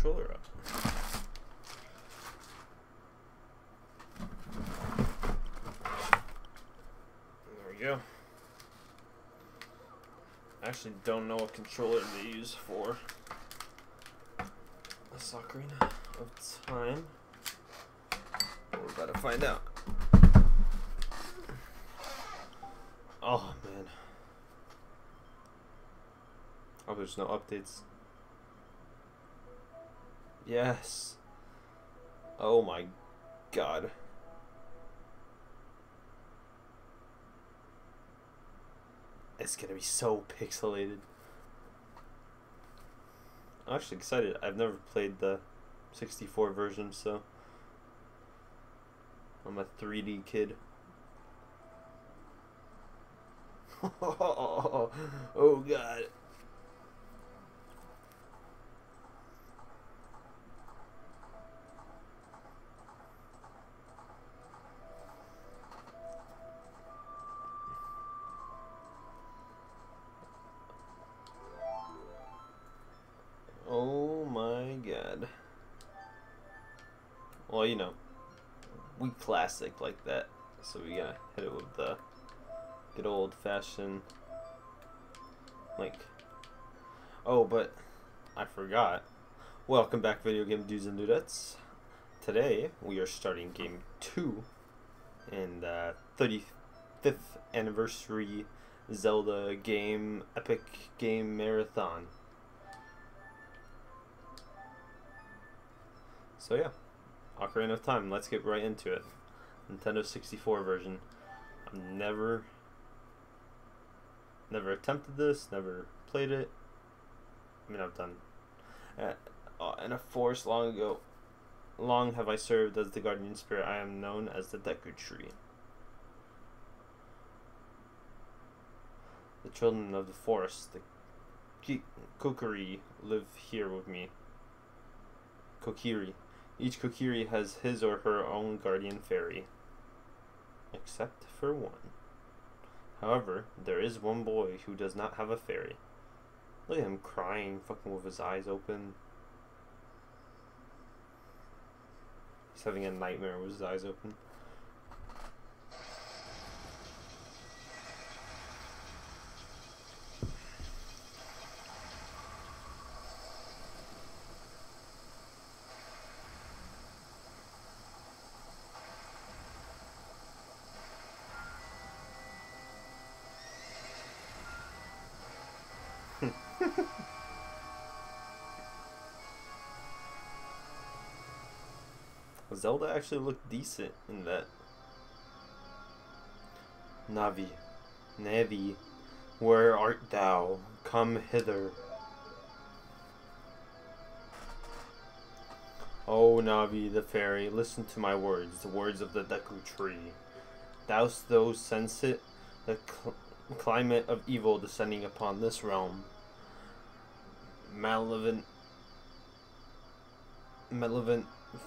controller up. There we go. I actually don't know what controller they use for this Ocarina of Time. We're about to find out. Oh man. Oh, there's no updates. Yes. Oh my god. It's gonna be so pixelated. I'm actually excited. I've never played the 64 version, so I'm a 3D kid. Oh god. Well, you know, we classic like that, so we gotta hit it with the good old-fashioned, like, oh, but I forgot. Welcome back, video game dudes and dudettes. Today, we are starting Game 2 in the 35th anniversary Zelda game, Epic Game Marathon. So, yeah. Ocarina of Time, let's get right into it. Nintendo 64 version. I've never attempted this, never played it. I mean, I've done in a forest long ago. Long have I served as the guardian spirit. I am known as the Deku Tree. The children of the forest, the Kokiri, live here with me. Kokiri. Each Kokiri has his or her own guardian fairy, except for one. However, there is one boy who does not have a fairy. Look at him crying, fucking with his eyes open. He's having a nightmare with his eyes open. Zelda actually looked decent in that. Navi, Navi, where art thou? Come hither. O Navi the fairy, listen to my words, the words of the Deku Tree. Dost thou sense it, the climate of evil descending upon this realm? Malevolent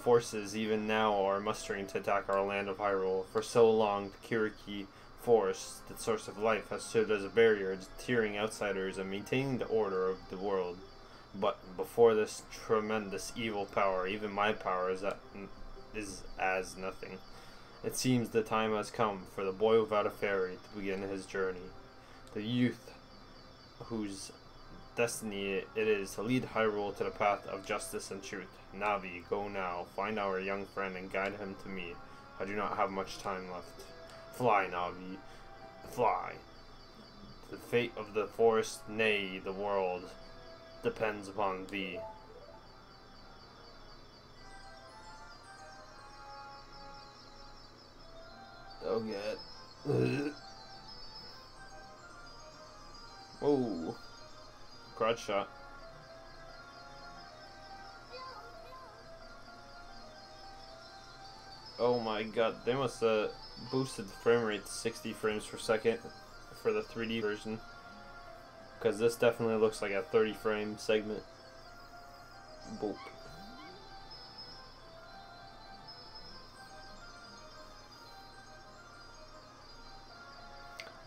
forces even now are mustering to attack our land of Hyrule. For so long, the Kuriki forest, the source of life, has served as a barrier, deterring outsiders and maintaining the order of the world. But before this tremendous evil power, even my power is as nothing. It seems the time has come for the boy without a fairy to begin his journey. The youth whose destiny it is to lead Hyrule to the path of justice and truth. Navi, go now. Find our young friend and guide him to me. I do not have much time left. Fly, Navi. Fly. The fate of the forest, nay, the world, depends upon thee. Oh, God. Oh. Crotch shot. Oh my god, they must have boosted the frame rate to 60 frames per second for the 3D version, because this definitely looks like a 30 frame segment. Boop.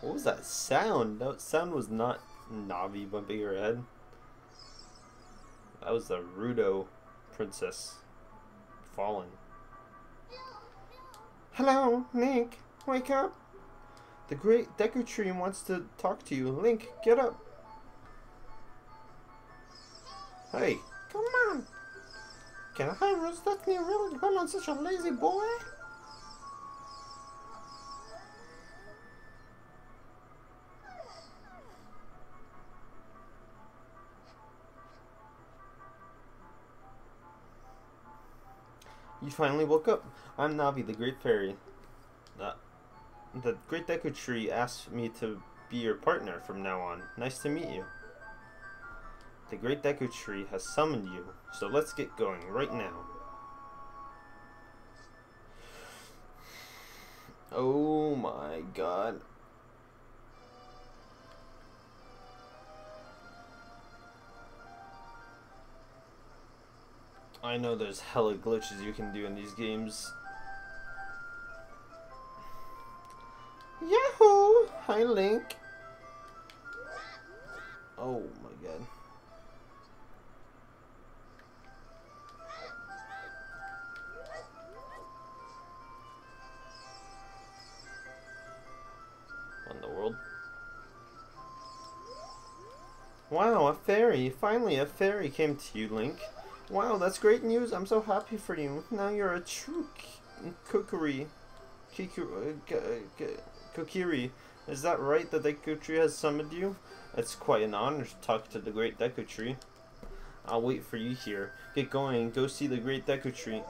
What was that sound? That sound was not Navi bumping her head. That was the Rudo princess. Fallen. Hello, Link. Wake up. The Great Deku Tree wants to talk to you. Link, get up. Hey. Come on. Can Hyrule's destiny really run on such a lazy boy? You finally woke up. I'm Navi, the Great Fairy. The Great Deku Tree asked me to be your partner from now on. Nice to meet you. The Great Deku Tree has summoned you, so let's get going right now. Oh my god. I know there's hella glitches you can do in these games. Yahoo! Hi, Link. Oh my god. What in the world? Wow, a fairy! Finally, a fairy came to you, Link. Wow, that's great news. I'm so happy for you. Now you're a true Kokiri. Kokiri. Is that right? The Deku Tree has summoned you? It's quite an honor to talk to the Great Deku Tree. I'll wait for you here. Get going and go see the Great Deku Tree.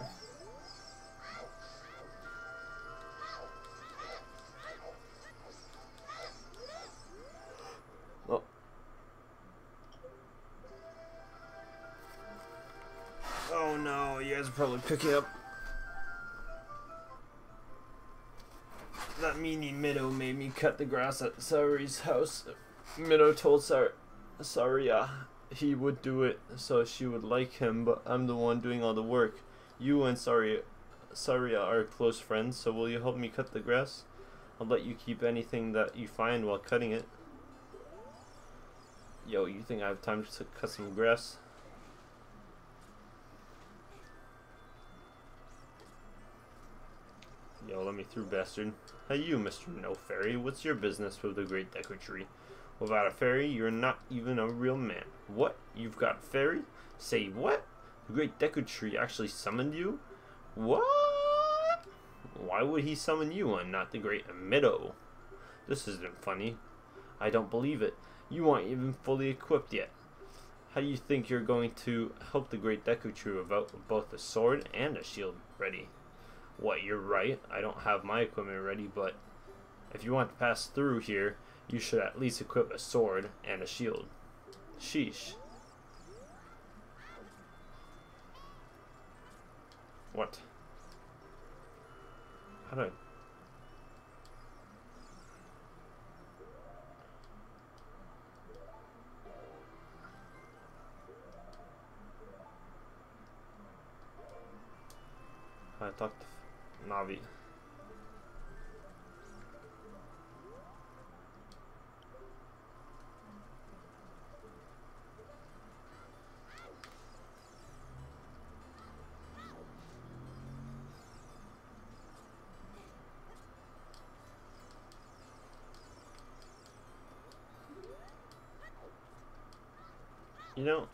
Probably picking up that meanie Mido made me cut the grass at Saria's house. Mido told Saria he would do it so she would like him, but I'm the one doing all the work. You and Saria are close friends, so will you help me cut the grass? I'll let you keep anything that you find while cutting it. Yo, you think I have time to cut some grass? Yo, let me through, bastard. Hey you, Mr. No Fairy, what's your business with the Great Deku Tree? Without a fairy, you're not even a real man. What? You've got a fairy? Say what? The Great Deku Tree actually summoned you? What? Why would he summon you and not the Great Mido? This isn't funny. I don't believe it. You aren't even fully equipped yet. How do you think you're going to help the Great Deku Tree without both a sword and a shield ready? What, you're right, I don't have my equipment ready, but if you want to pass through here, you should at least equip a sword and a shield. Sheesh. What? How do I... I talked to Navi. You know,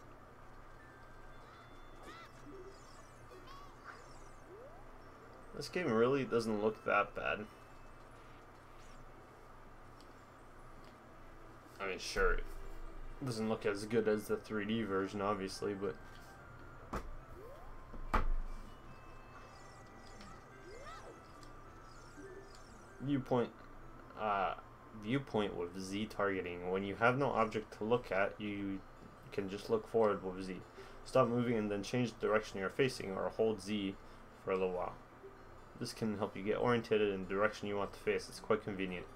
this game really doesn't look that bad. I mean, sure, it doesn't look as good as the 3D version, obviously, but... Viewpoint with Z targeting. When you have no object to look at, you can just look forward with Z. Stop moving and then change the direction you're facing, or hold Z for a little while. This can help you get oriented in the direction you want to face. It's quite convenient.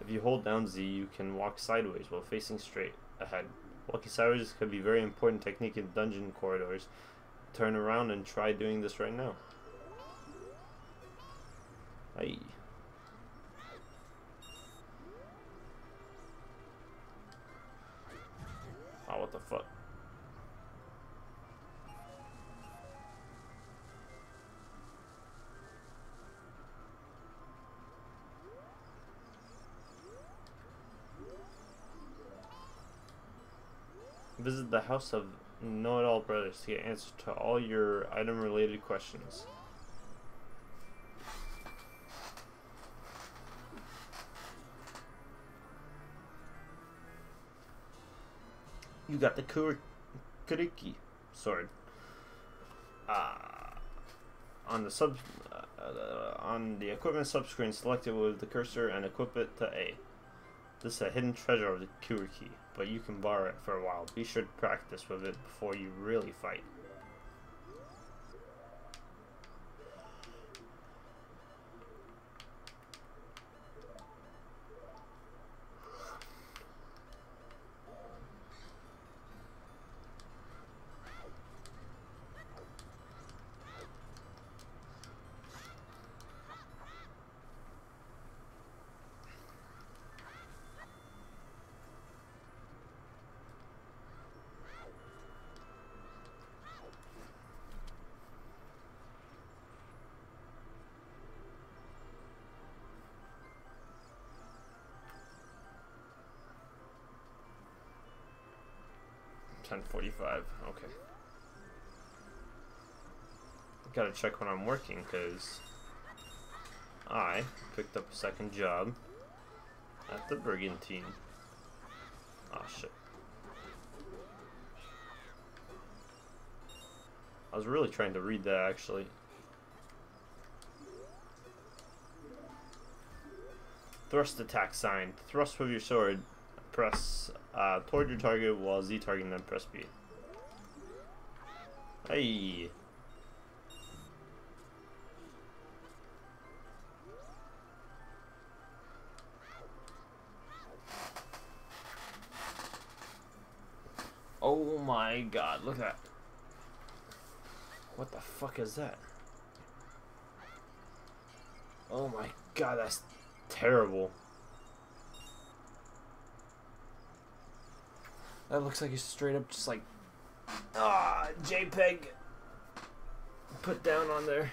If you hold down Z, you can walk sideways while facing straight ahead. Walking sideways could be a very important technique in dungeon corridors. Turn around and try doing this right now. Aye. Oh, what the fuck? Visit the house of Know-It-All Brothers to get answers to all your item-related questions. You got the Kuriki sword. On the equipment subscreen, select it with the cursor and equip it to A. This is a hidden treasure of the Kuriki, but you can borrow it for a while. Be sure to practice with it before you really fight. Okay. Gotta check when I'm working, because I picked up a second job at the Brigantine. Oh shit. I was really trying to read that, actually. Thrust attack sign. Thrust with your sword. Press toward your target while Z targeting, then press B. Hey. Oh my god, look at that. What the fuck is that? Oh my god, that's terrible. That looks like he's straight up just like JPEG put down on there.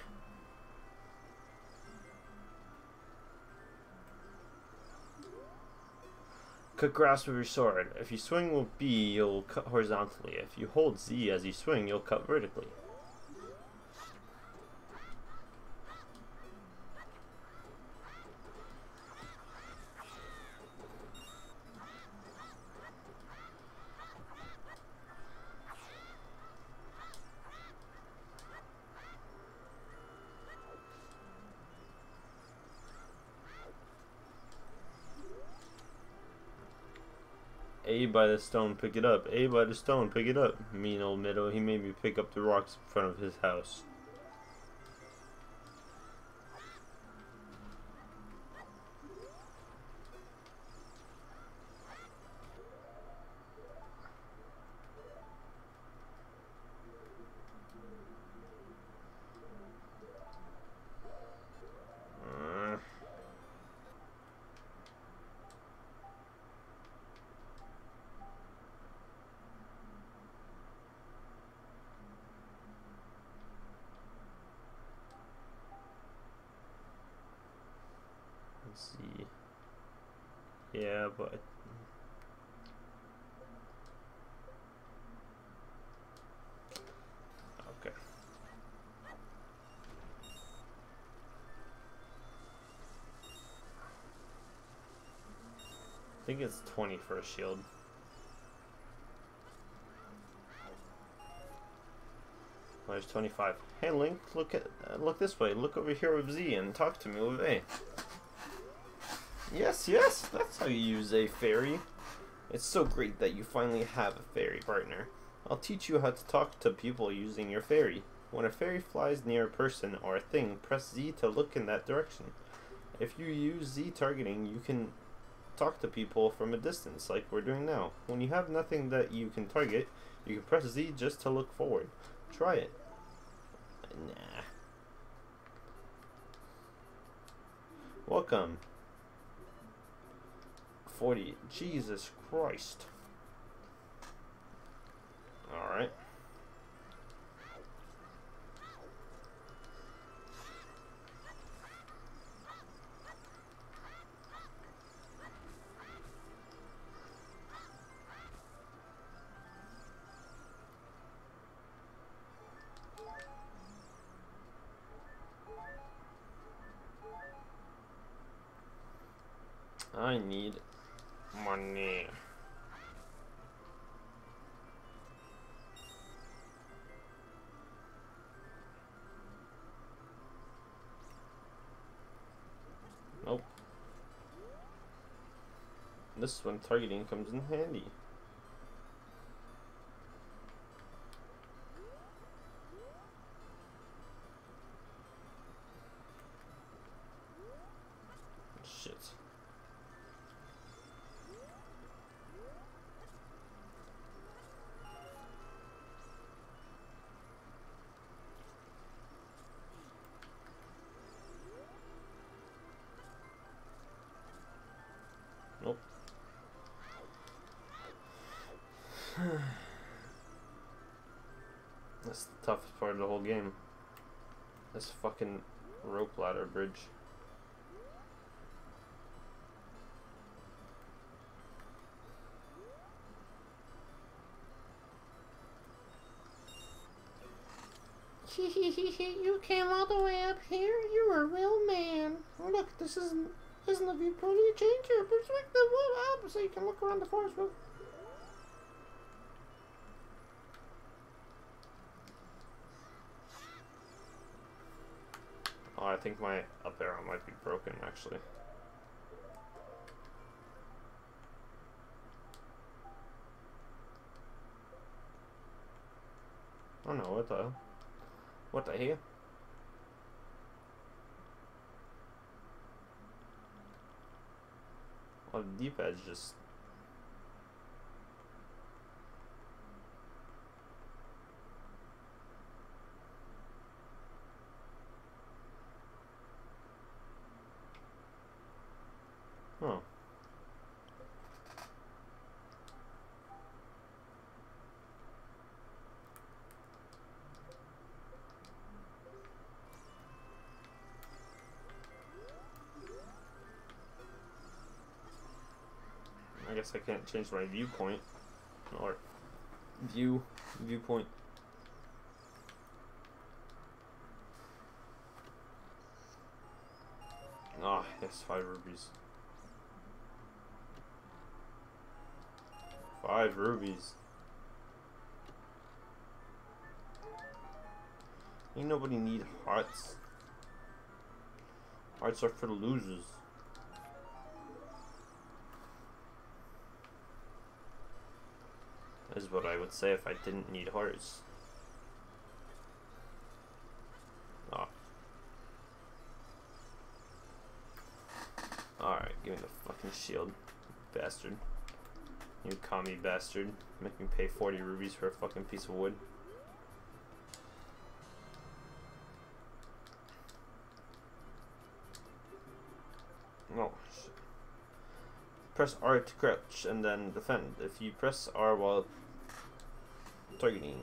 Cut grass with your sword. If you swing with B, you'll cut horizontally. If you hold Z as you swing, you'll cut vertically. A by the stone, pick it up. A by the stone, pick it up. Mean old Mido, he made me pick up the rocks in front of his house. Yeah, but okay. I think it's 20 for a shield. Well, there's 25. Hey, Link, look at look this way. Look over here with Z and talk to me with A. Yes, yes, that's how you use a fairy. It's so great that you finally have a fairy partner. I'll teach you how to talk to people using your fairy. When a fairy flies near a person or a thing, press Z to look in that direction. If you use Z targeting, you can talk to people from a distance, like we're doing now. When you have nothing that you can target, you can press Z just to look forward. Try it. Nah. Welcome. 40. Jesus Christ. Alright. I need money. Nope. This is when targeting comes in handy. That's the toughest part of the whole game. This fucking rope ladder bridge. You came all the way up here? You were a real man. Look, this isn't a viewpoint. You change your perspective up so you can look around the forest with. Oh, I think my up arrow might be broken, actually. Oh no, what the hell? What the hell? Oh, the D-pad's just... I guess I can't change my viewpoint or viewpoint. Ah, yes, 5 rubies. 5 rubies. Ain't nobody need hearts. Hearts are for the losers. Is what I would say if I didn't need hearts. Ah. Alright, give me the fucking shield, bastard. You commie bastard. Make me pay 40 rubies for a fucking piece of wood. Oh, shit. Press R to crouch and then defend. If you press R while targeting.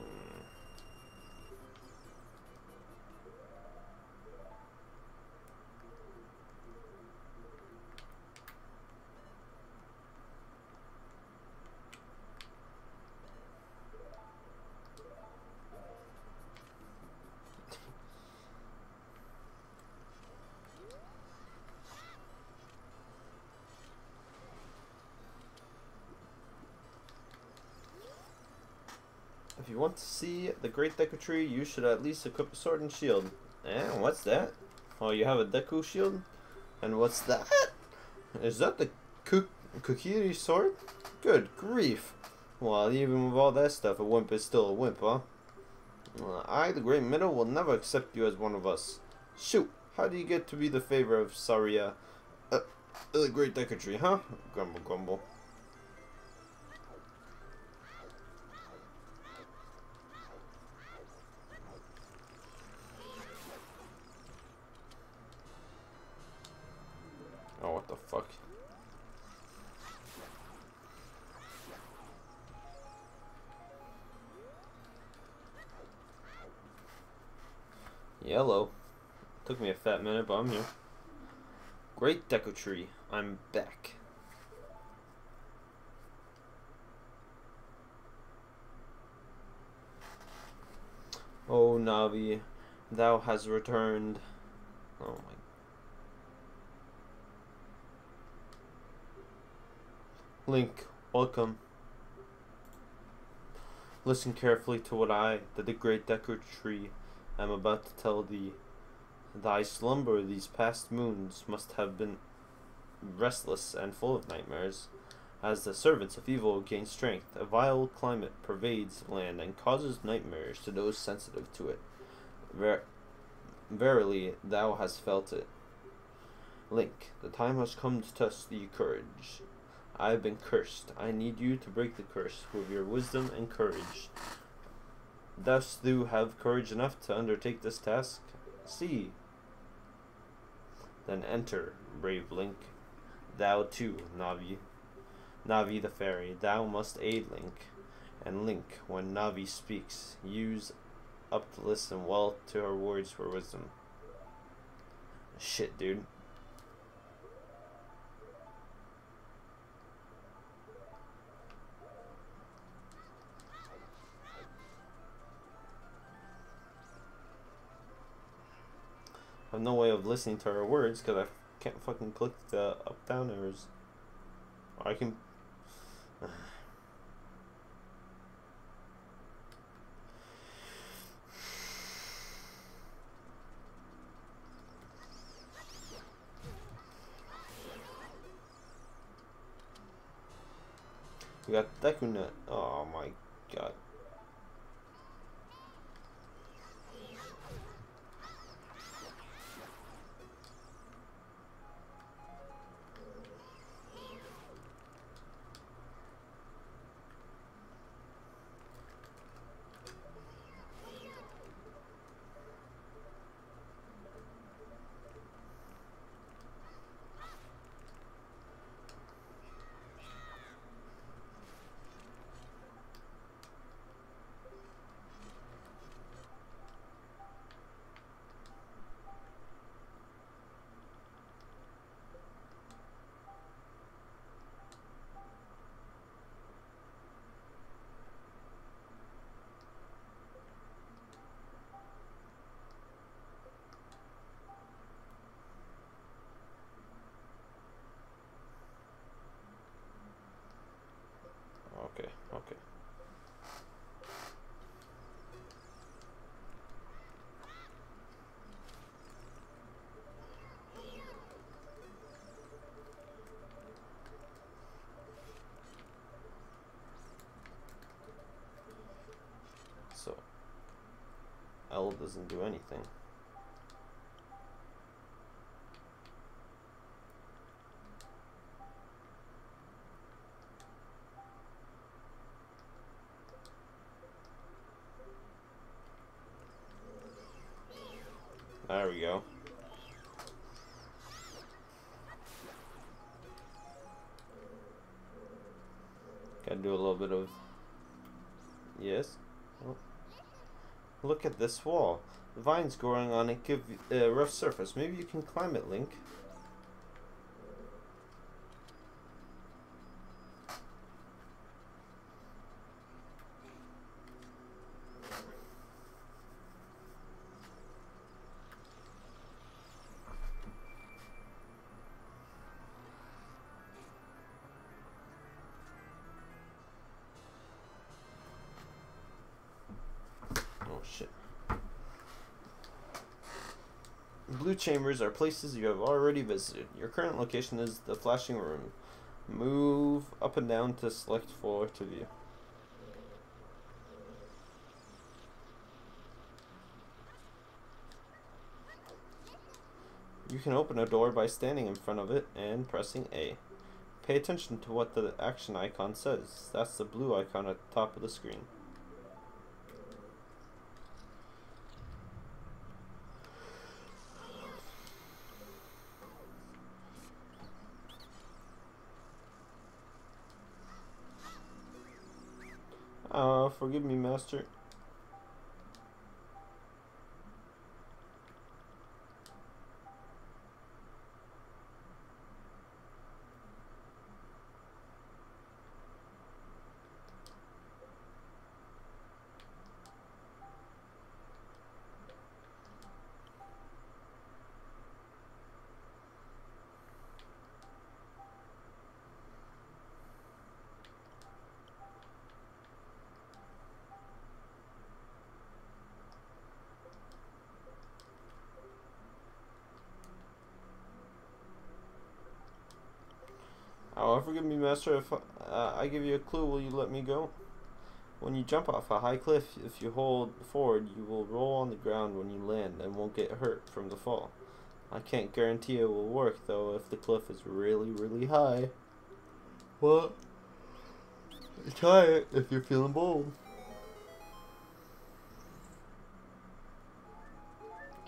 If you want to see the Great Deku Tree, you should at least equip a sword and shield. And what's that? Oh, you have a Deku shield? And what's that? Is that the Kokiri sword? Good grief. Well, even with all that stuff, a wimp is still a wimp, huh? Well, I, the Great Mido, will never accept you as one of us. Shoot, how do you get to be the favor of Saria? The Great Deku Tree, huh? Grumble, grumble. Oh, what the fuck? Yellow. Took me a fat minute, but I'm here. Great Deku Tree, I'm back. Oh, Navi, thou hast returned. Oh my god. Link, welcome. Listen carefully to what I, the Great Deku Tree, am about to tell thee. Thy slumber these past moons must have been restless and full of nightmares, as the servants of evil gain strength. A vile climate pervades the land and causes nightmares to those sensitive to it. Verily, thou hast felt it. Link, the time has come to test thee courage. I have been cursed. I need you to break the curse with your wisdom and courage. Dost thou have courage enough to undertake this task? See. Then enter, brave Link. Thou too, Navi. Navi the fairy, thou must aid Link. And Link, when Navi speaks, use up to listen well to her words for wisdom. Shit, dude. I have no way of listening to her words because I can't fucking click the up down arrows. I can. We got Deku Nut. Oh my god. Okay. So L doesn't do anything. There we go. Gotta do a little bit of... Yes? Oh. Look at this wall. The vines growing on it give a rough surface. Maybe you can climb it, Link. Blue chambers are places you have already visited. Your current location is the flashing room. Move up and down to select floor to view. You can open a door by standing in front of it and pressing A. Pay attention to what the action icon says. That's the blue icon at the top of the screen. Forgive me, Master. However, forgive me, Master, if I give you a clue, will you let me go? When you jump off a high cliff, if you hold forward, you will roll on the ground when you land and won't get hurt from the fall. I can't guarantee it will work, though, if the cliff is really, really high. Well, try it if you're feeling bold.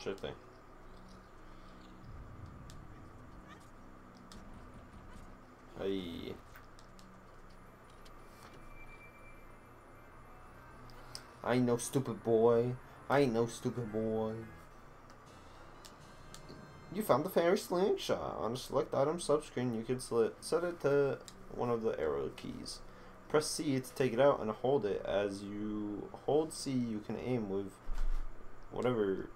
Sure thing. Hey. I ain't no stupid boy. I ain't no stupid boy. You found the fairy slingshot. On a select item subscreen, you can set it to one of the arrow keys. Press C to take it out and hold it. As you hold C, you can aim with whatever.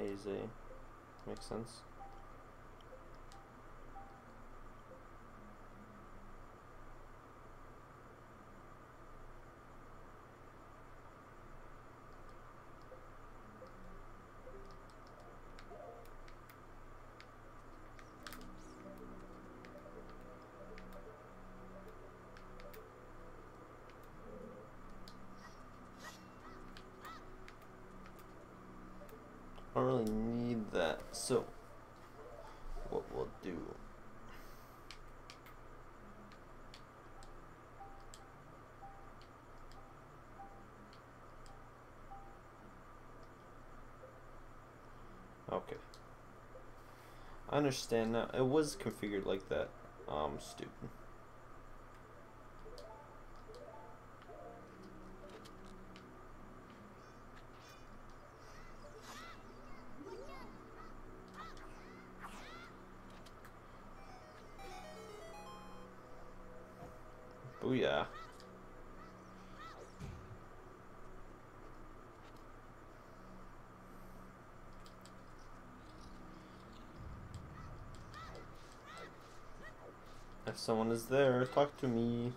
Easy. Makes sense. I don't really need that, so what we'll do. Okay. I understand now. It was configured like that. Stupid. Yeah. If someone is there, talk to me.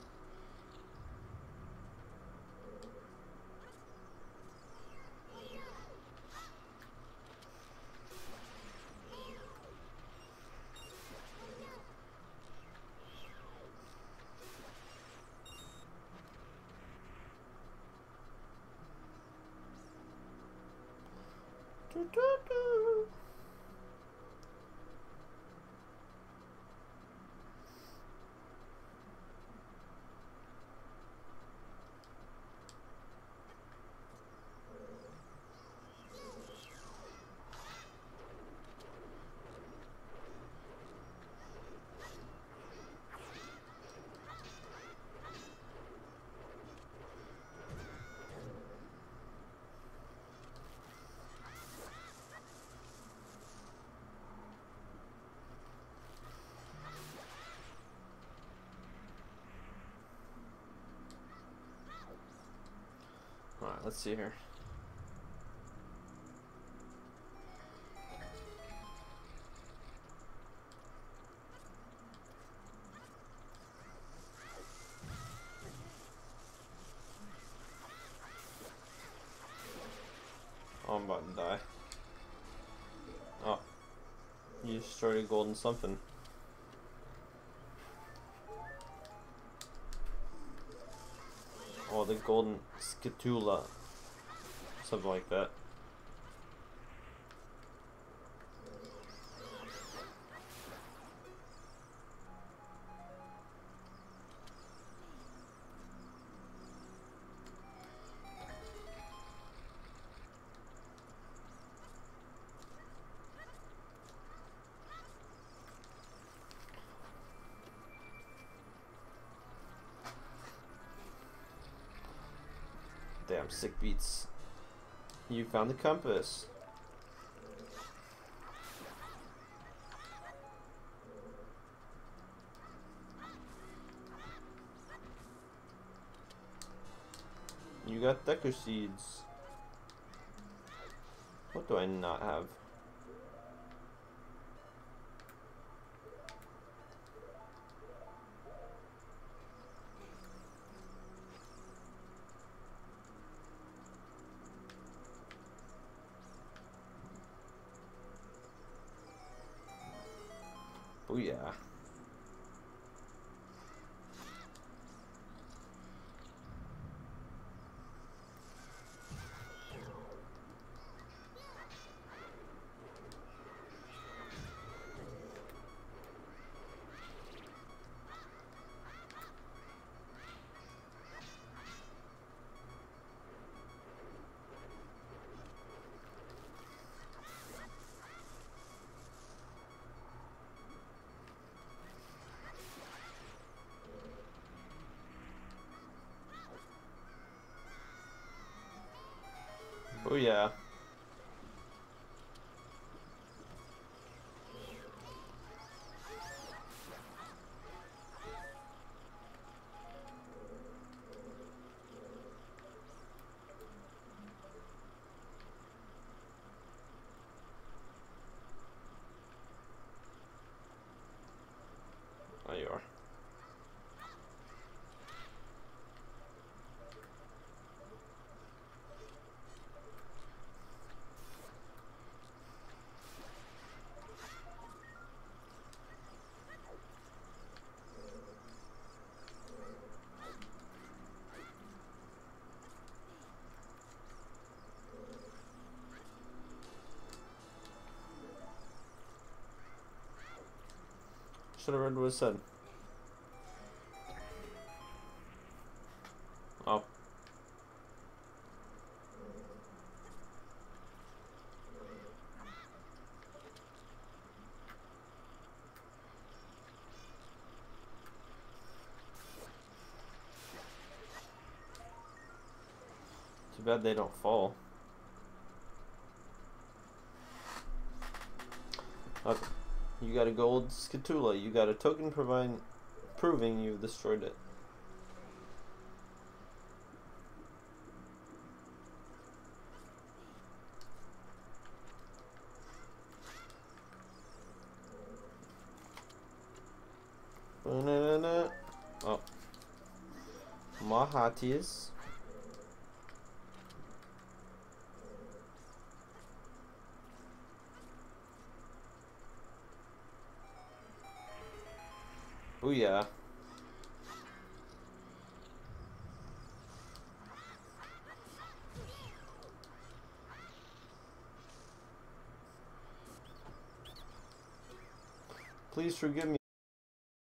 Let's see here. Oh, I'm about to die. Oh. You destroyed a golden something. Oh, the golden Skulltula. Something like that. Damn, sick beats. You found the compass. You got Deku seeds. What do I not have? Oh yeah. Oh yeah. There you are. Should have read what it said. Oh. Too bad they don't fall. Okay. You got a gold Skulltula. You got a token proving you've destroyed it. Oh. Mahatis. Oh yeah. Please forgive me.